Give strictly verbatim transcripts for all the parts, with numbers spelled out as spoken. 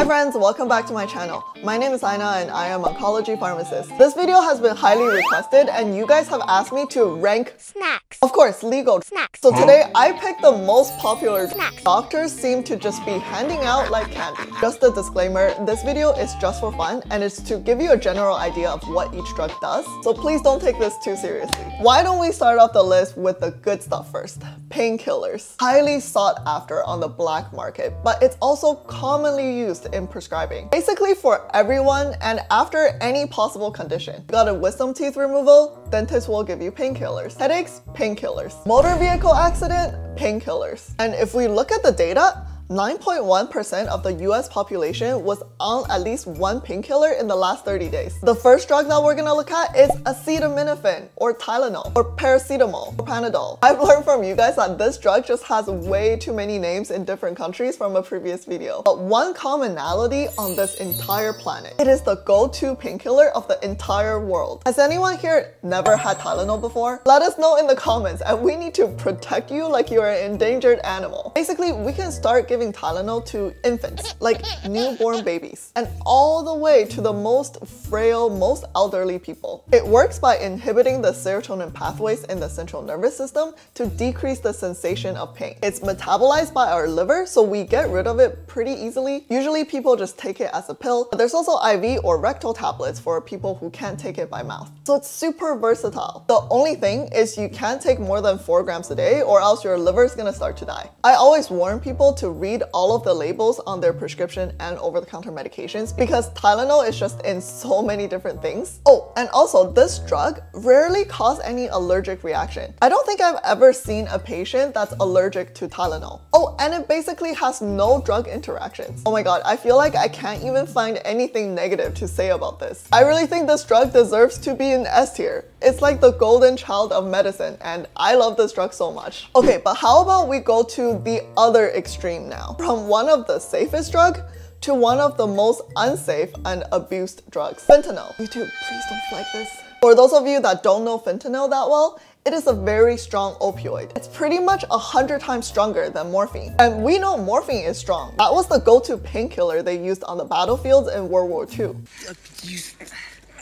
Hi friends, welcome back to my channel. My name is Ina and I am an oncology pharmacist. This video has been highly requested and you guys have asked me to rank snacks. Of course, legal snacks. So today I picked the most popular snacks. Doctors seem to just be handing out like candy. Just a disclaimer, this video is just for fun and it's to give you a general idea of what each drug does. So please don't take this too seriously. Why don't we start off the list with the good stuff first? Painkillers. Highly sought after on the black market, but it's also commonly used in prescribing. Basically for everyone and after any possible condition. Got a wisdom teeth removal? Dentists will give you painkillers. Headaches? Painkillers. Motor vehicle accident? Painkillers. And if we look at the data, nine point one percent of the U S population was on at least one painkiller in the last thirty days. The first drug that we're gonna look at is acetaminophen or Tylenol or paracetamol or Panadol. I've learned from you guys that this drug just has way too many names in different countries from a previous video. But one commonality on this entire planet, it is the go-to painkiller of the entire world. Has anyone here never had Tylenol before? Let us know in the comments and we need to protect you like you're an endangered animal. Basically, we can start giving Tylenol to infants, like newborn babies, and all the way to the most frail, most elderly people. It works by inhibiting the serotonin pathways in the central nervous system to decrease the sensation of pain. It's metabolized by our liver, so we get rid of it pretty easily. Usually people just take it as a pill, but there's also I V or rectal tablets for people who can't take it by mouth. So it's super versatile. The only thing is you can't take more than four grams a day or else your liver is gonna start to die. I always warn people to read Read all of the labels on their prescription and over-the-counter medications because Tylenol is just in so many different things. Oh, and also this drug rarely causes any allergic reaction. I don't think I've ever seen a patient that's allergic to Tylenol. Oh, and it basically has no drug interactions. Oh my god, I feel like I can't even find anything negative to say about this. I really think this drug deserves to be in S tier. It's like the golden child of medicine and I love this drug so much. Okay, but how about we go to the other extreme now? From one of the safest drugs to one of the most unsafe and abused drugs. Fentanyl. YouTube, please don't like this. For those of you that don't know fentanyl that well, it is a very strong opioid. It's pretty much a hundred times stronger than morphine. And we know morphine is strong. That was the go-to painkiller they used on the battlefields in World War Two. I could use,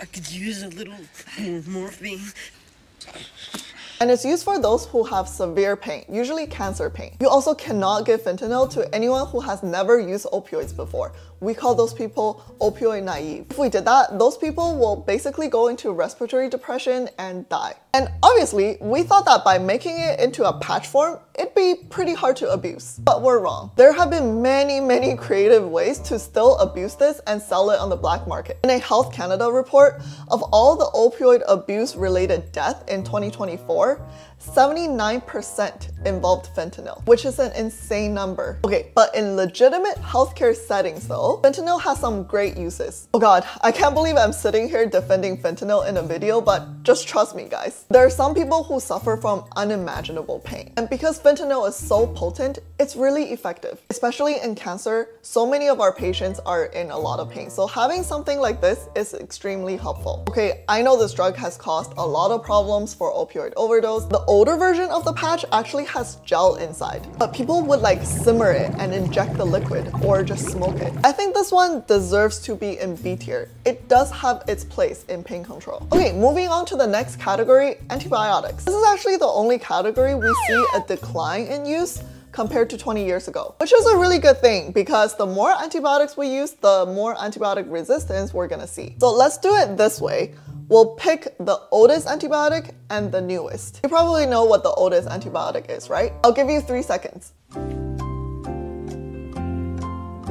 I could use a little more morphine. And it's used for those who have severe pain, usually cancer pain. You also cannot give fentanyl to anyone who has never used opioids before. We call those people opioid naive. If we did that, those people will basically go into respiratory depression and die. And obviously, we thought that by making it into a patch form, it'd be pretty hard to abuse. But we're wrong. There have been many, many creative ways to still abuse this and sell it on the black market. In a Health Canada report, of all the opioid abuse-related deaths in twenty twenty-four, seventy-nine percent involved fentanyl, which is an insane number. Okay, but in legitimate healthcare settings though, fentanyl has some great uses. Oh god, I can't believe I'm sitting here defending fentanyl in a video, but just trust me guys. There are some people who suffer from unimaginable pain. And because fentanyl is so potent, it's really effective. Especially in cancer, so many of our patients are in a lot of pain. So having something like this is extremely helpful. Okay, I know this drug has caused a lot of problems for opioid overdose. The older version of the patch actually has gel inside, but people would like simmer it and inject the liquid or just smoke it. I think this one deserves to be in B tier. It does have its place in pain control. Okay, moving on to the next category, antibiotics. This is actually the only category we see a decline in use compared to twenty years ago, which is a really good thing because the more antibiotics we use, the more antibiotic resistance we're gonna see. So let's do it this way. We'll pick the oldest antibiotic and the newest. You probably know what the oldest antibiotic is, right? I'll give you three seconds.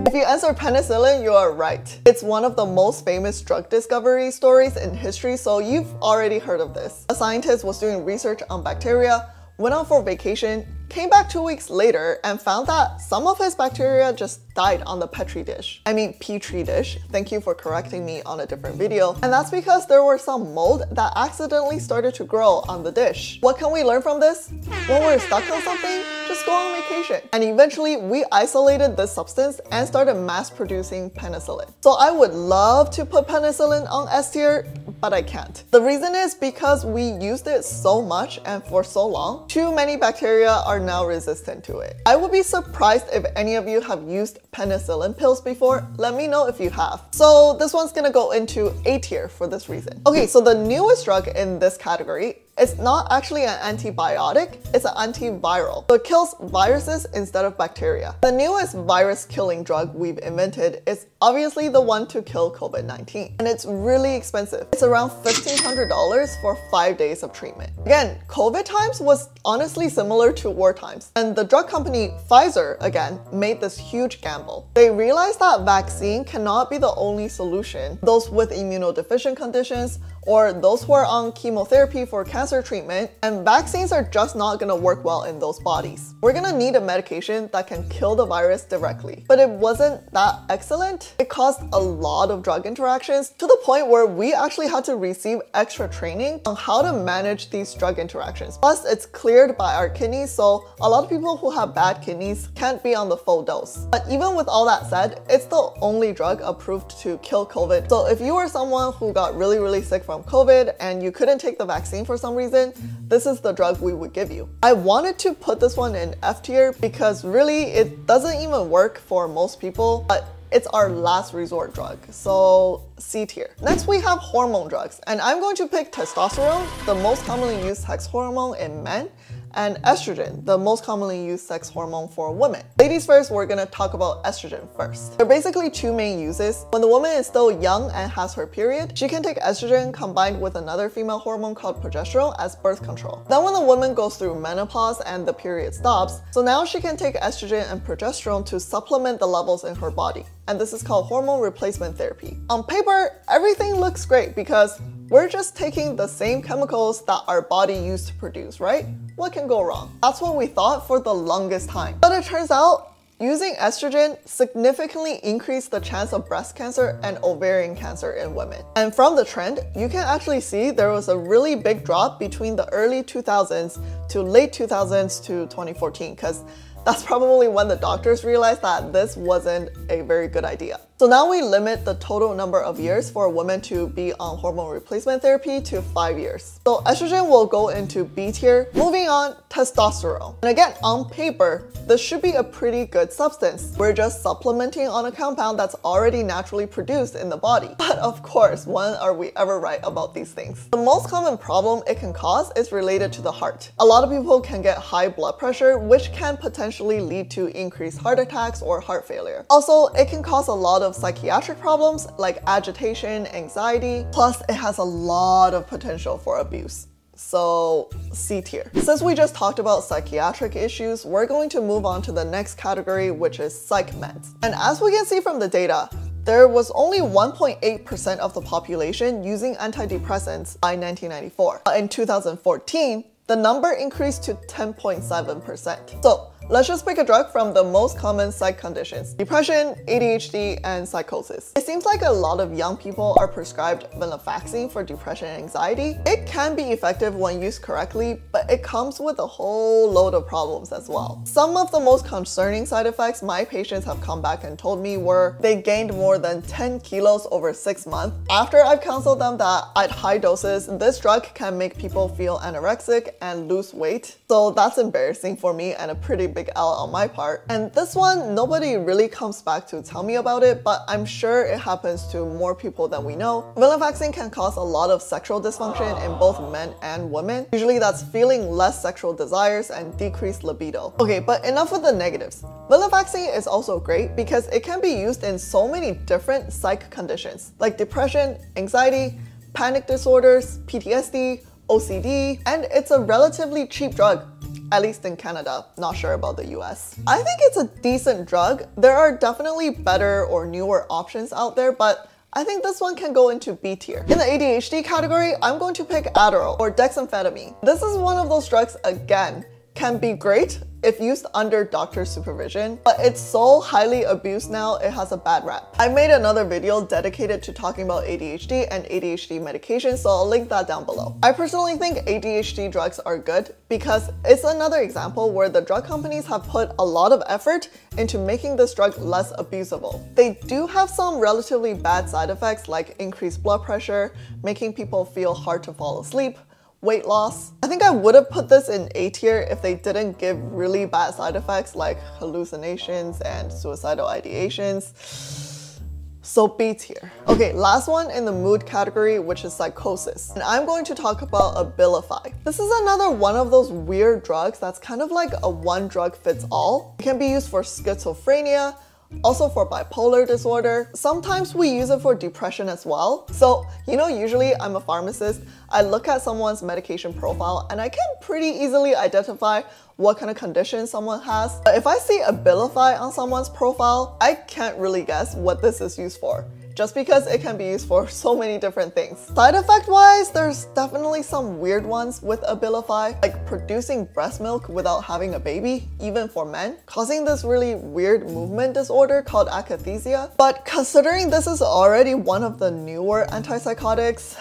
If you answer penicillin, you are right. It's one of the most famous drug discovery stories in history, so you've already heard of this. A scientist was doing research on bacteria, went on for vacation, came back two weeks later and found that some of his bacteria just died on the petri dish. I mean petri dish, thank you for correcting me on a different video. And that's because there were some mold that accidentally started to grow on the dish. What can we learn from this? When we're stuck on something, just go on vacation. And eventually we isolated this substance and started mass producing penicillin. So I would love to put penicillin on S tier, but I can't. The reason is because we used it so much and for so long, too many bacteria are now resistant to it. I would be surprised if any of you have used penicillin pills before? Let me know if you have. So this one's gonna go into A tier for this reason. Okay, so the newest drug in this category, it's not actually an antibiotic, it's an antiviral. So it kills viruses instead of bacteria. The newest virus-killing drug we've invented is obviously the one to kill COVID nineteen. And it's really expensive. It's around fifteen hundred dollars for five days of treatment. Again, COVID times was honestly similar to war times. And the drug company Pfizer, again, made this huge gamble. They realized that vaccine cannot be the only solution. Those with immunodeficient conditions or those who are on chemotherapy for cancer treatment, and vaccines are just not gonna work well in those bodies. We're gonna need a medication that can kill the virus directly. But it wasn't that excellent. It caused a lot of drug interactions to the point where we actually had to receive extra training on how to manage these drug interactions. Plus, it's cleared by our kidneys, so a lot of people who have bad kidneys can't be on the full dose. But even with all that said, it's the only drug approved to kill COVID. So if you were someone who got really, really sick from COVID and you couldn't take the vaccine for some reason, this is the drug we would give you. I wanted to put this one in F tier because really it doesn't even work for most people, but it's our last resort drug, so C tier. Next we have hormone drugs, and I'm going to pick testosterone, the most commonly used sex hormone in men, and estrogen, the most commonly used sex hormone for women. Ladies first, we're gonna talk about estrogen first. There are basically two main uses. When the woman is still young and has her period, she can take estrogen combined with another female hormone called progesterone as birth control. Then when the woman goes through menopause and the period stops, so now she can take estrogen and progesterone to supplement the levels in her body. And this is called hormone replacement therapy. On paper, everything looks great because we're just taking the same chemicals that our body used to produce, right? What can go wrong? That's what we thought for the longest time. But it turns out using estrogen significantly increased the chance of breast cancer and ovarian cancer in women. And from the trend, you can actually see there was a really big drop between the early two thousands to late two thousands to twenty fourteen, because that's probably when the doctors realized that this wasn't a very good idea. So now we limit the total number of years for a woman to be on hormone replacement therapy to five years. So estrogen will go into B tier. Moving on, testosterone. And again, on paper, this should be a pretty good substance. We're just supplementing on a compound that's already naturally produced in the body. But of course, when are we ever right about these things? The most common problem it can cause is related to the heart. A lot of people can get high blood pressure, which can potentially lead to increased heart attacks or heart failure. Also, it can cause a lot of psychiatric problems like agitation, anxiety, plus it has a lot of potential for abuse. So C tier. Since we just talked about psychiatric issues, we're going to move on to the next category, which is psych meds. And as we can see from the data, there was only one point eight percent of the population using antidepressants by nineteen ninety-four. In two thousand fourteen, the number increased to ten point seven percent. So let's just pick a drug from the most common psych conditions: depression, A D H D, and psychosis. It seems like a lot of young people are prescribed venlafaxine for depression and anxiety. It can be effective when used correctly, but it comes with a whole load of problems as well. Some of the most concerning side effects my patients have come back and told me were they gained more than ten kilos over six months. After I've counseled them that at high doses, this drug can make people feel anorexic and lose weight. So that's embarrassing for me and a pretty big big L on my part. And this one, nobody really comes back to tell me about it, but I'm sure it happens to more people than we know. Venlafaxine can cause a lot of sexual dysfunction in both men and women. Usually that's feeling less sexual desires and decreased libido. Okay, but enough with the negatives. Venlafaxine is also great because it can be used in so many different psych conditions like depression, anxiety, panic disorders, P T S D, O C D, and it's a relatively cheap drug. At least in Canada, not sure about the U S. I think it's a decent drug. There are definitely better or newer options out there, but I think this one can go into B tier. In the A D H D category, I'm going to pick Adderall or dexamphetamine. This is one of those drugs, again, can be great if used under doctor's supervision, but it's so highly abused now, it has a bad rap. I made another video dedicated to talking about A D H D and A D H D medication, so I'll link that down below. I personally think A D H D drugs are good because it's another example where the drug companies have put a lot of effort into making this drug less abusable. They do have some relatively bad side effects like increased blood pressure, making people feel hard to fall asleep, weight loss. I think I would have put this in A tier if they didn't give really bad side effects like hallucinations and suicidal ideations. So B tier. Okay, last one in the mood category, which is psychosis. And I'm going to talk about Abilify. This is another one of those weird drugs that's kind of like a one drug fits all. It can be used for schizophrenia, also for bipolar disorder. Sometimes we use it for depression as well. So, you know, usually I'm a pharmacist. I look at someone's medication profile and I can pretty easily identify what kind of condition someone has. But if I see Abilify on someone's profile, I can't really guess what this is used for, just because it can be used for so many different things. Side effect wise, there's definitely some weird ones with Abilify, like producing breast milk without having a baby, even for men, causing this really weird movement disorder called akathisia. But considering this is already one of the newer antipsychotics,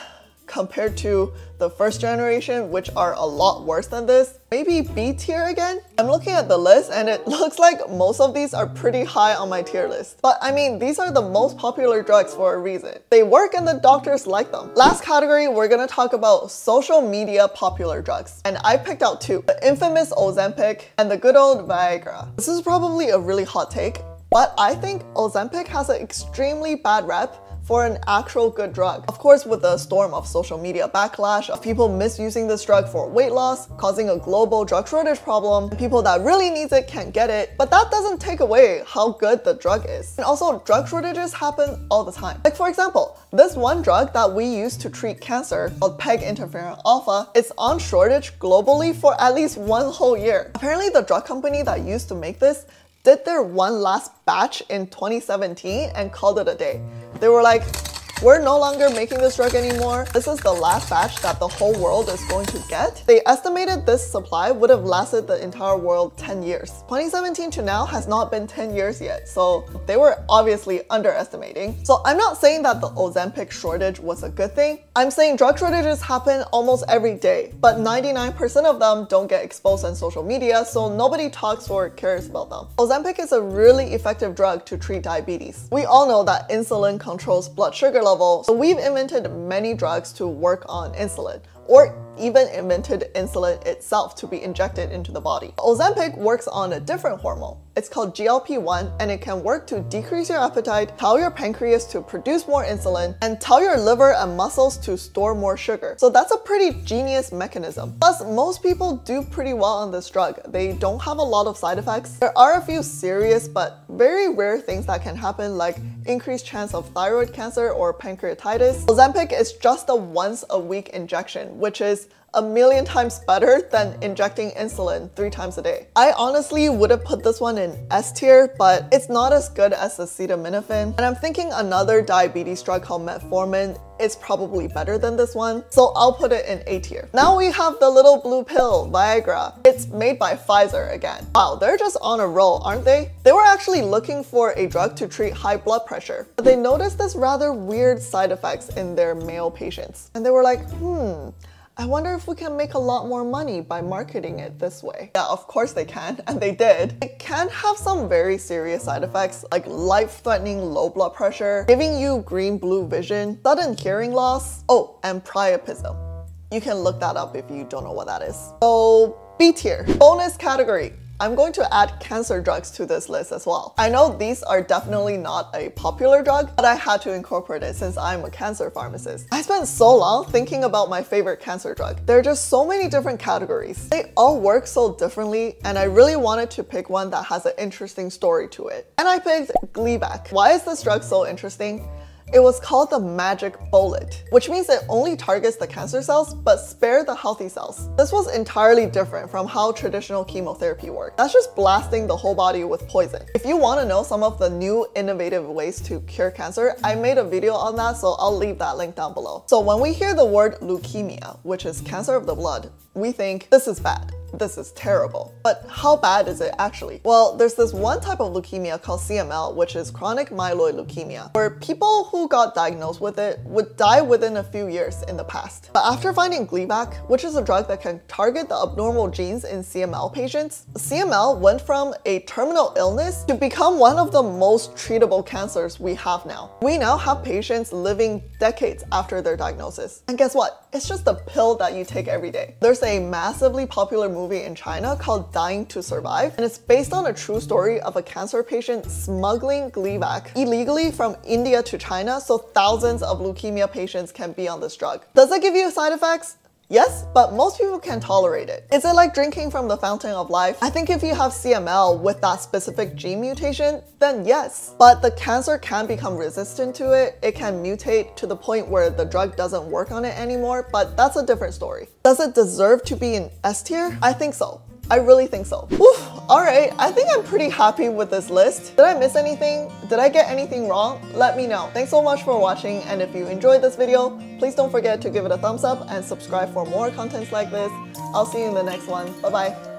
compared to the first generation, which are a lot worse than this, maybe B tier again? I'm looking at the list and it looks like most of these are pretty high on my tier list. But I mean, these are the most popular drugs for a reason. They work and the doctors like them. Last category, we're gonna talk about social media popular drugs. And I picked out two, the infamous Ozempic and the good old Viagra. This is probably a really hot take, but I think Ozempic has an extremely bad rep for an actual good drug. Of course, with the storm of social media backlash of people misusing this drug for weight loss, causing a global drug shortage problem, and people that really need it can't get it, but that doesn't take away how good the drug is. And also, drug shortages happen all the time. Like for example, this one drug that we use to treat cancer called peginterferon alfa, it's on shortage globally for at least one whole year. Apparently the drug company that used to make this did their one last batch in twenty seventeen and called it a day. They were like, we're no longer making this drug anymore. This is the last batch that the whole world is going to get. They estimated this supply would have lasted the entire world ten years. twenty seventeen to now has not been ten years yet, so they were obviously underestimating. So I'm not saying that the Ozempic shortage was a good thing. I'm saying drug shortages happen almost every day, but ninety-nine percent of them don't get exposed on social media, so nobody talks or cares about them. Ozempic is a really effective drug to treat diabetes. We all know that insulin controls blood sugar level, so we've invented many drugs to work on insulin, or even invented insulin itself to be injected into the body. Ozempic works on a different hormone. It's called G L P one, and it can work to decrease your appetite, tell your pancreas to produce more insulin, and tell your liver and muscles to store more sugar. So that's a pretty genius mechanism. Plus, most people do pretty well on this drug. They don't have a lot of side effects. There are a few serious but very rare things that can happen, like increased chance of thyroid cancer or pancreatitis. Ozempic is just a once a week injection, which is a million times better than injecting insulin three times a day. I honestly would have put this one in S tier, but it's not as good as acetaminophen. And I'm thinking another diabetes drug called metformin is probably better than this one, so I'll put it in A tier. Now we have the little blue pill, Viagra. It's made by Pfizer again. Wow, they're just on a roll, aren't they? They were actually looking for a drug to treat high blood pressure, but they noticed this rather weird side effects in their male patients. And they were like, hmm, I wonder if we can make a lot more money by marketing it this way. Yeah, of course they can, and they did. It can have some very serious side effects, like life-threatening low blood pressure, giving you green-blue vision, sudden hearing loss, oh, and priapism. You can look that up if you don't know what that is. So, B tier. Bonus category. I'm going to add cancer drugs to this list as well. I know these are definitely not a popular drug, but I had to incorporate it since I'm a cancer pharmacist. I spent so long thinking about my favorite cancer drug. There are just so many different categories. They all work so differently, and I really wanted to pick one that has an interesting story to it. And I picked Gleevec. Why is this drug so interesting? It was called the magic bullet, which means it only targets the cancer cells but spare the healthy cells. This was entirely different from how traditional chemotherapy worked. That's just blasting the whole body with poison. If you want to know some of the new innovative ways to cure cancer, I made a video on that, so I'll leave that link down below. So when we hear the word leukemia, which is cancer of the blood, we think this is bad. this is terrible. But how bad is it actually? Well, there's this one type of leukemia called C M L, which is chronic myeloid leukemia, where people who got diagnosed with it would die within a few years in the past. But after finding Gleevec, which is a drug that can target the abnormal genes in C M L patients, C M L went from a terminal illness to become one of the most treatable cancers we have now. We now have patients living decades after their diagnosis. And guess what? It's just a pill that you take every day. There's a massively popular movie in China called Dying to Survive, and it's based on a true story of a cancer patient smuggling Gleevec illegally from India to China so thousands of leukemia patients can be on this drug. Does it give you side effects? Yes, but most people can tolerate it. Is it like drinking from the fountain of life? I think if you have C M L with that specific gene mutation, then yes. But the cancer can become resistant to it. It can mutate to the point where the drug doesn't work on it anymore, but that's a different story. Does it deserve to be in S tier? I think so. I really think so. Oof. Alright, I think I'm pretty happy with this list. Did I miss anything? Did I get anything wrong? Let me know. Thanks so much for watching, and if you enjoyed this video, please don't forget to give it a thumbs up and subscribe for more contents like this. I'll see you in the next one. Bye bye.